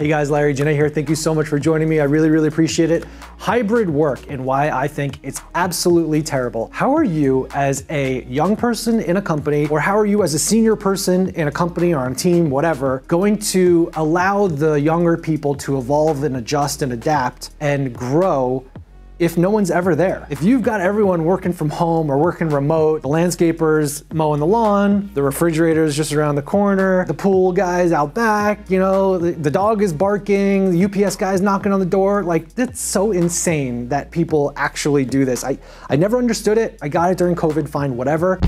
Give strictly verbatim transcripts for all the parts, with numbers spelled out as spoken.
Hey guys, Larry Genet here. Thank you so much for joining me. I really, really appreciate it. Hybrid work and why I think it's absolutely terrible. How are you as a young person in a company, or how are you as a senior person in a company or on a team, whatever, going to allow the younger people to evolve and adjust and adapt and grow if no one's ever there? If you've got everyone working from home or working remote, the landscapers mowing the lawn, the refrigerator's just around the corner, the pool guy's out back, you know, the, the dog is barking, the U P S guy's knocking on the door, like, that's so insane that people actually do this. I, I never understood it. I got it during COVID, fine, whatever.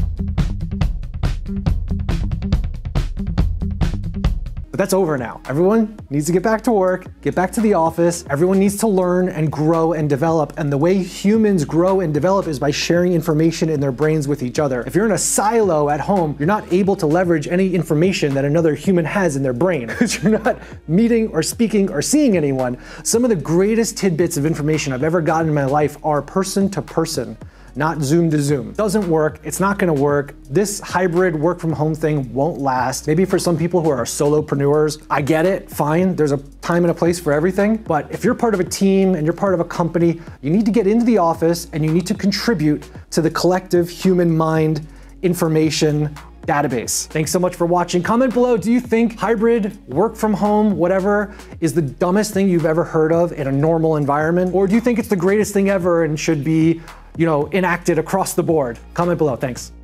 That's over now. Everyone needs to get back to work, get back to the office. Everyone needs to learn and grow and develop. And the way humans grow and develop is by sharing information in their brains with each other. If you're in a silo at home, you're not able to leverage any information that another human has in their brain because you're not meeting or speaking or seeing anyone. Some of the greatest tidbits of information I've ever gotten in my life are person to person, not Zoom to Zoom. Doesn't work, it's not gonna work. This hybrid work from home thing won't last. Maybe for some people who are solopreneurs, I get it, fine. There's a time and a place for everything. But if you're part of a team and you're part of a company, you need to get into the office and you need to contribute to the collective human mind information database. Thanks so much for watching. Comment below, do you think hybrid, work from home, whatever, is the dumbest thing you've ever heard of in a normal environment? Or do you think it's the greatest thing ever and should be, you know, enacted across the board? Comment below, thanks.